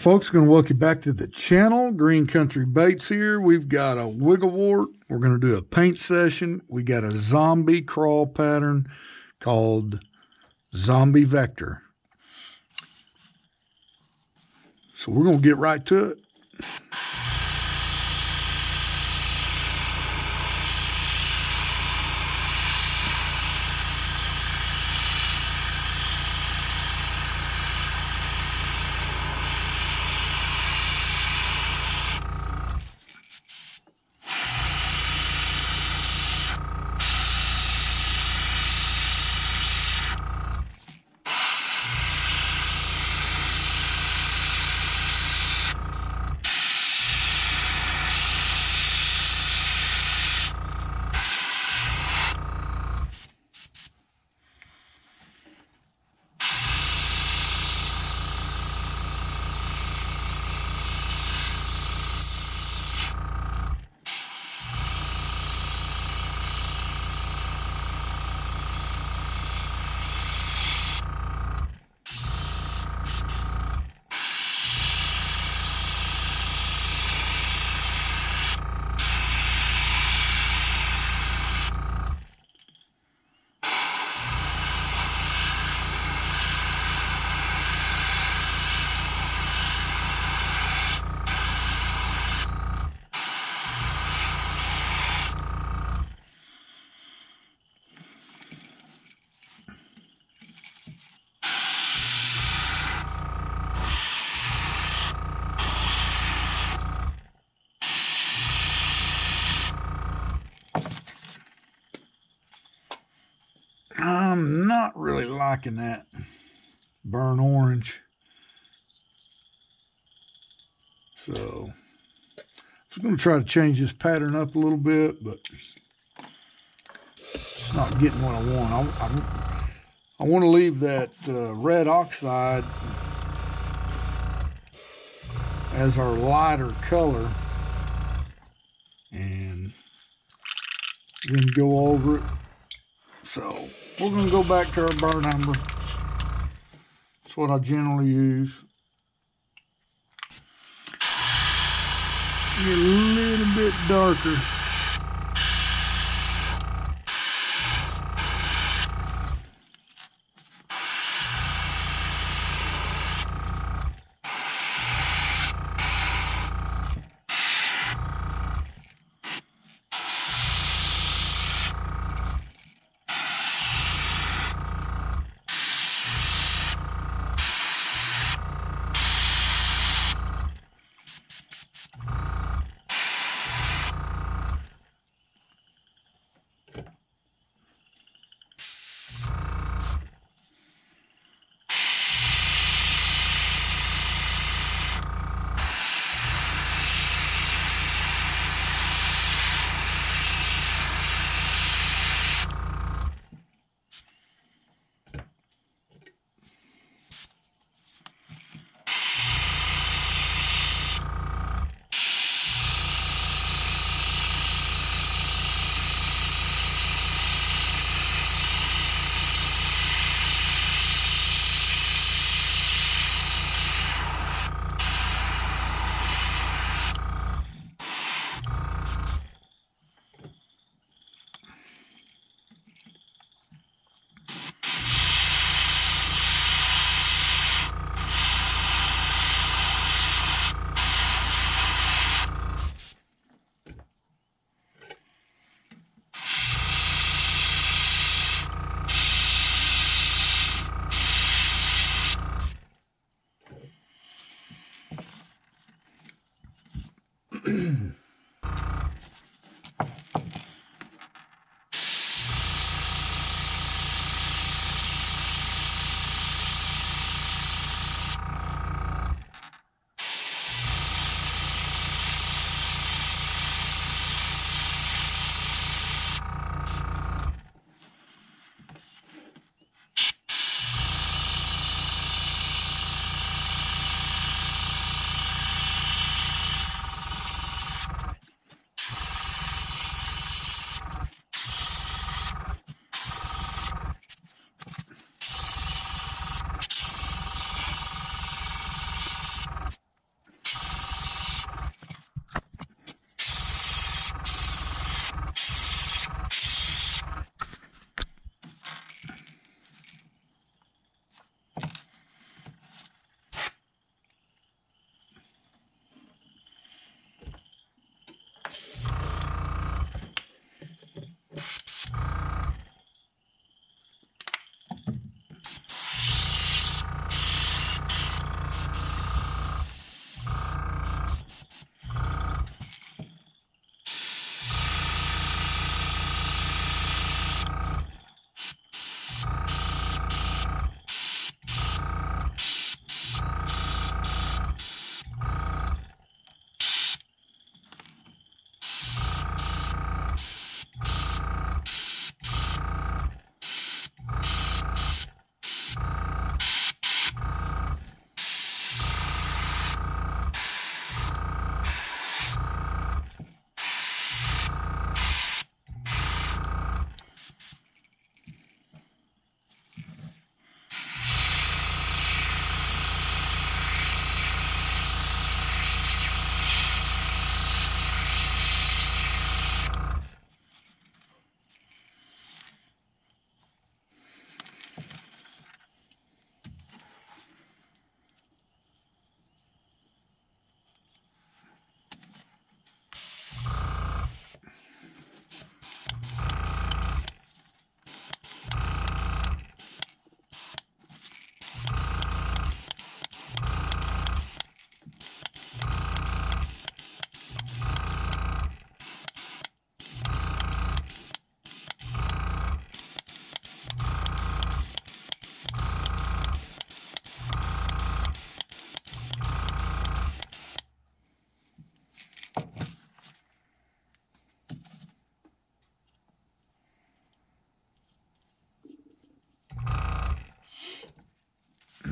Folks, going to welcome you back to the channel. Green Country Baits here. We've got a wiggle wart. We're going to do a paint session. We got a zombie craw pattern called Zombie Vector. So we're going to get right to it. I'm not really liking that burnt orange. So I'm going to try to change this pattern up a little bit, but it's not getting what I want. I want to leave that red oxide as our lighter color and then go over it. So we're going to go back to our burnt umber. That's what I generally use. Get a little bit darker.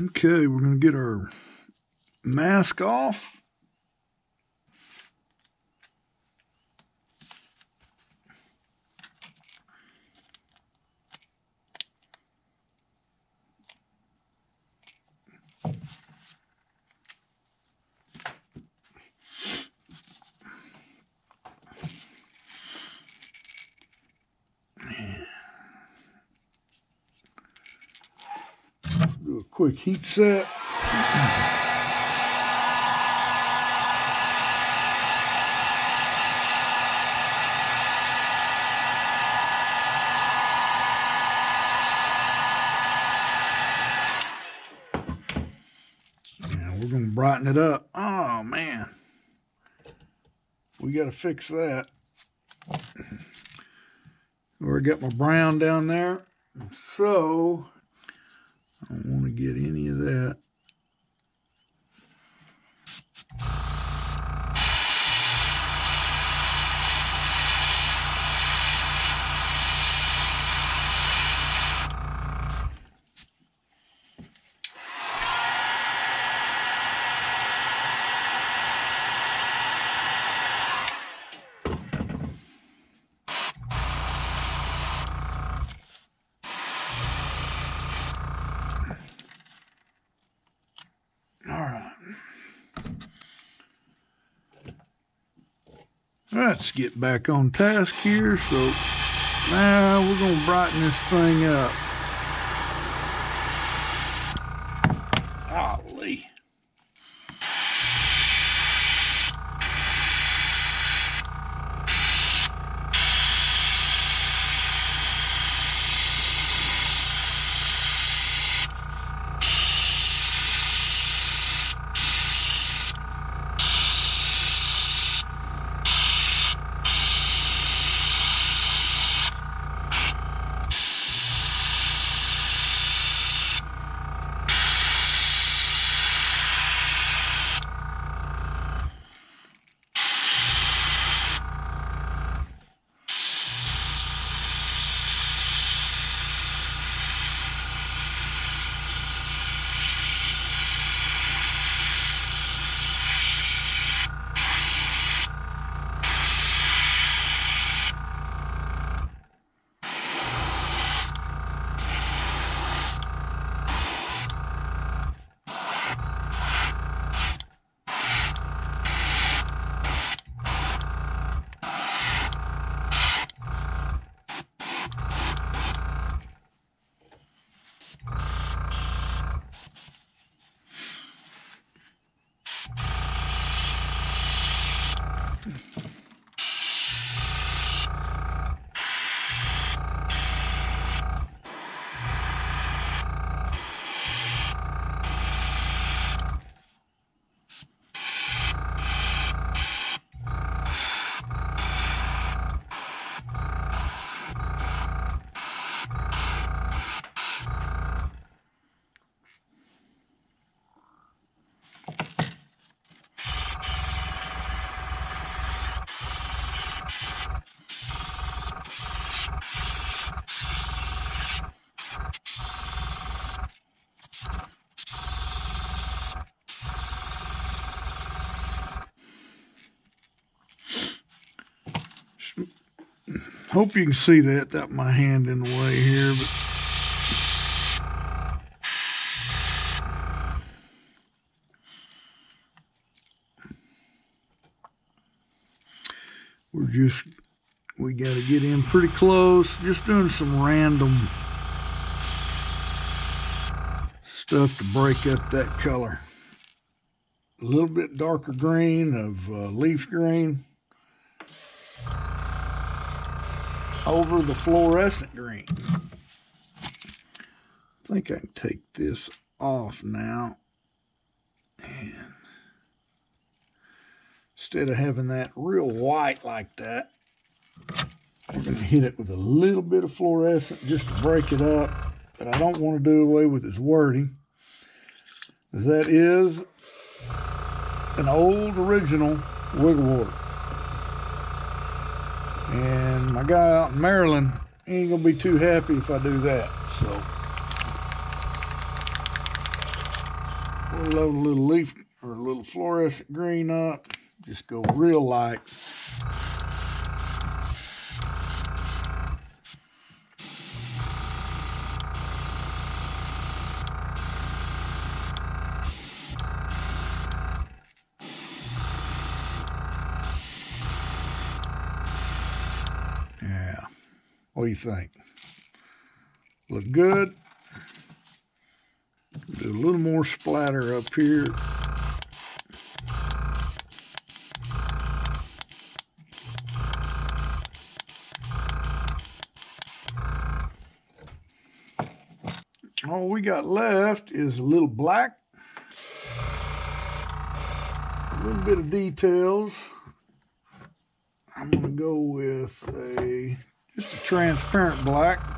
Okay, we're going to get our mask off. Do a quick heat set. Yeah, we're gonna brighten it up. Oh man, we gotta fix that. Already got my brown down there, so I don't want to get any of that. Let's get back on task here. So now we're going to brighten this thing up. Golly. Hope you can see that. That my hand in the way here, but we got to get in pretty close. Just doing some random stuff to break up that color. A little bit darker green of leaf green over the fluorescent green. I think I can take this off now. And instead of having that real white like that, I'm going to hit it with a little bit of fluorescent just to break it up. But I don't want to do away with its wording. That is an old original Wiggle Wart. And my guy out in Maryland ain't gonna be too happy if I do that, so. load a little leaf or a little fluorescent green up, just go real light. Yeah, what do you think? Look good. Do a little more splatter up here. All we got left is a little black, a little bit of details. I'm gonna go with just a transparent black.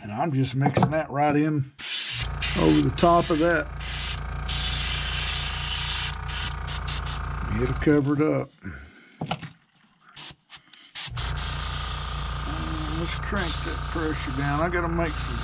And I'm just mixing that right in over the top of that. It'll cover it up. Let's crank that pressure down. I gotta make some.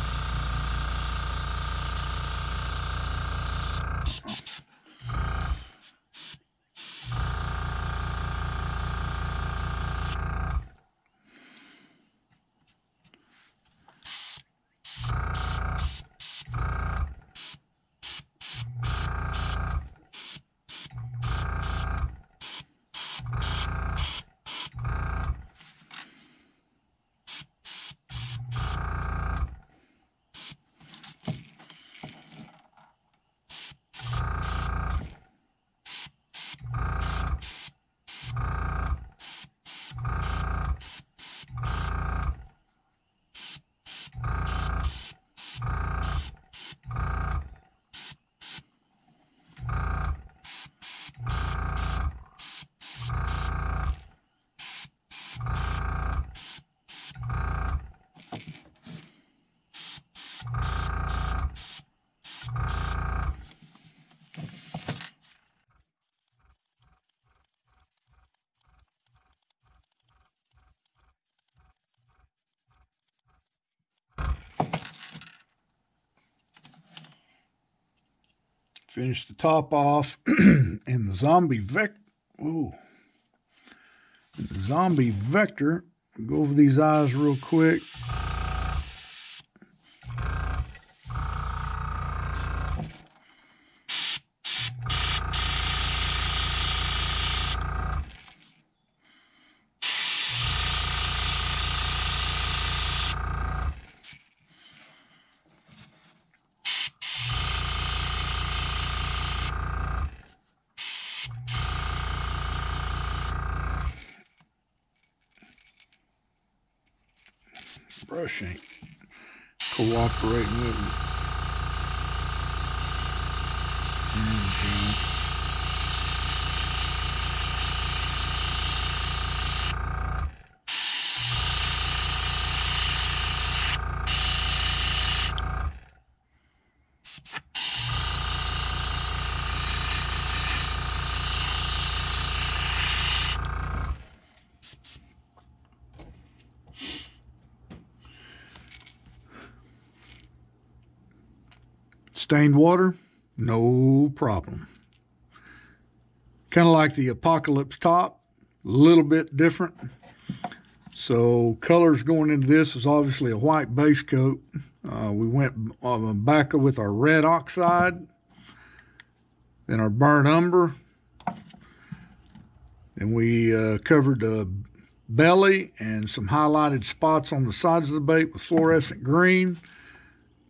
Finish the top off in the zombie vector. Ooh. In the zombie vector. Go over these eyes real quick. Brush ain't cooperating with me. Stained water, no problem. Kind of like the Apocalypse top, a little bit different. So colors going into this is obviously a white base coat. We went back with our red oxide, then our burnt umber. Then we covered the belly and some highlighted spots on the sides of the bait with fluorescent green.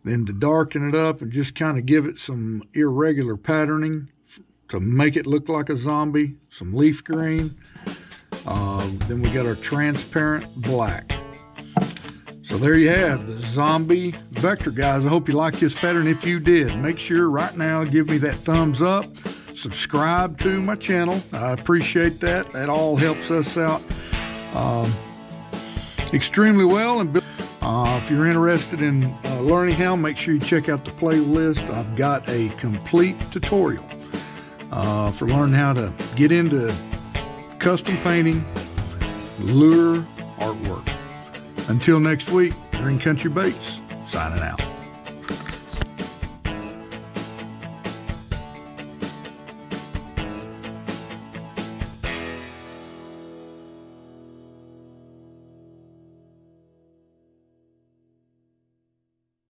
Then to darken it up and just kind of give it some irregular patterning to make it look like a zombie, some leaf green. Then we got our transparent black. So there you have the zombie vector, guys. I hope you like this pattern. If you did, make sure right now, give me that thumbs up, subscribe to my channel. I appreciate that. That all helps us out extremely well. And if you're interested in learning how, make sure you check out the playlist. I've got a complete tutorial for learning how to get into custom painting, lure artwork. Until next week, Green Country Baits. signing out.